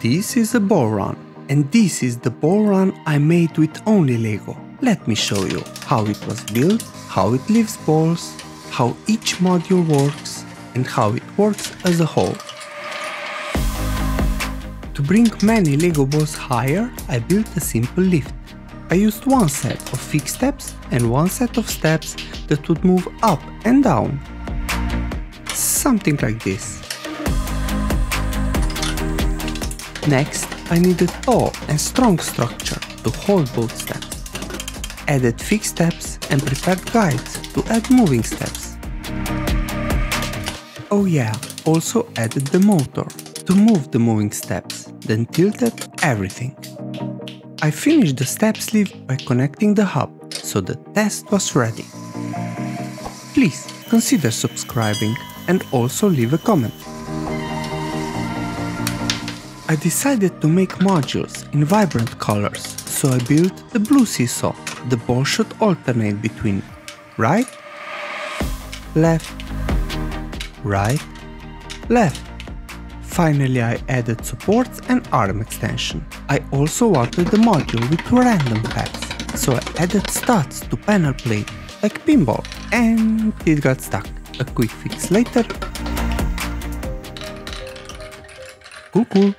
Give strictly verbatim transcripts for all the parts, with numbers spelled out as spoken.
This is a ball run, and this is the ball run I made with only Lego. Let me show you how it was built, how it leaves balls, how each module works, and how it works as a whole. To bring many Lego balls higher, I built a simple lift. I used one set of fixed steps and one set of steps that would move up and down. Something like this. Next, I needed a tall and strong structure to hold both steps. Added fixed steps and prepared guides to add moving steps. Oh yeah, also added the motor to move the moving steps, then tilted everything. I finished the step sleeve by connecting the hub, so the test was ready. Please consider subscribing and also leave a comment. I decided to make modules in vibrant colors, so I built the blue seesaw. The ball should alternate between right, left, right, left. Finally, I added supports and arm extension. I also watered the module with random pads, so I added studs to panel plate, like pinball, and it got stuck. A quick fix later. Cool, cool.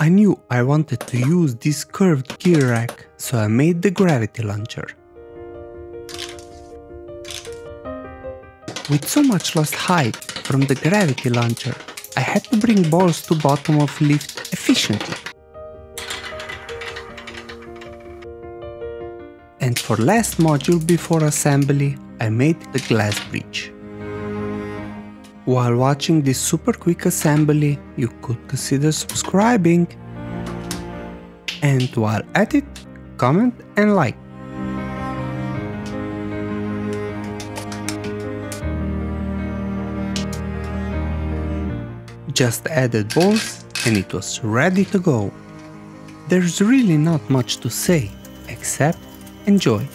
I knew I wanted to use this curved gear rack, so I made the gravity launcher. With so much lost height from the gravity launcher, I had to bring balls to bottom of lift efficiently. And for last module before assembly, I made the glass bridge. While watching this super quick assembly, you could consider subscribing, and while at it, comment and like. Just added balls and it was ready to go. There's really not much to say, except enjoy.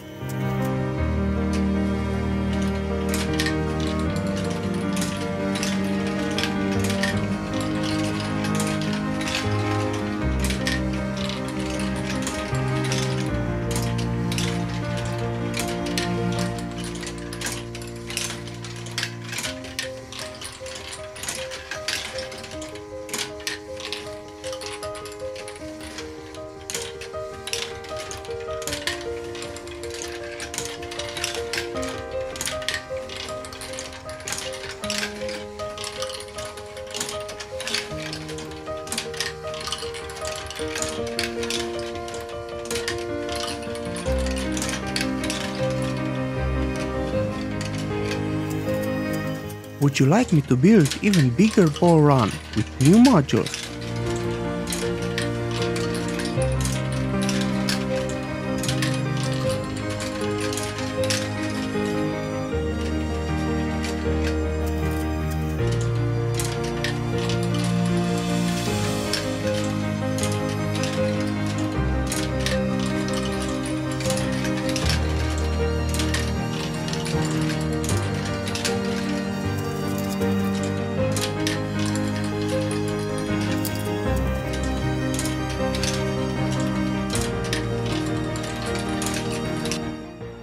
Would you like me to build even bigger ball run with new modules?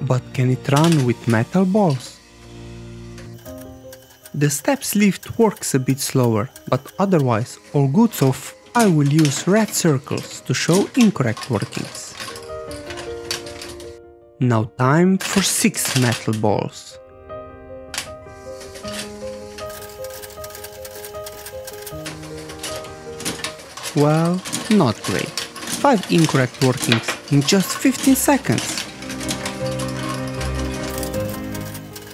But can it run with metal balls? The steps lift works a bit slower, but otherwise all good, so I will use red circles to show incorrect workings. Now time for six metal balls. Well, not great. Five incorrect workings in just fifteen seconds.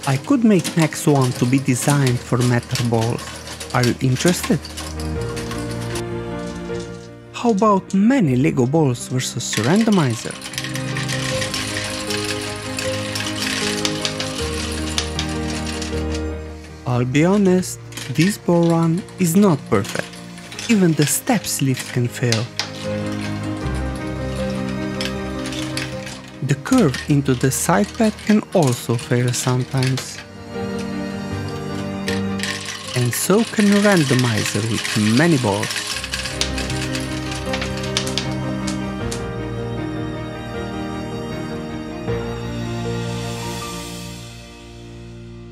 I could make next one to be designed for metal balls. Are you interested? How about many Lego balls versus randomizer? I'll be honest, this ball run is not perfect. Even the step lift can fail. The curve into the side pad can also fail sometimes. And so can a randomizer with many balls.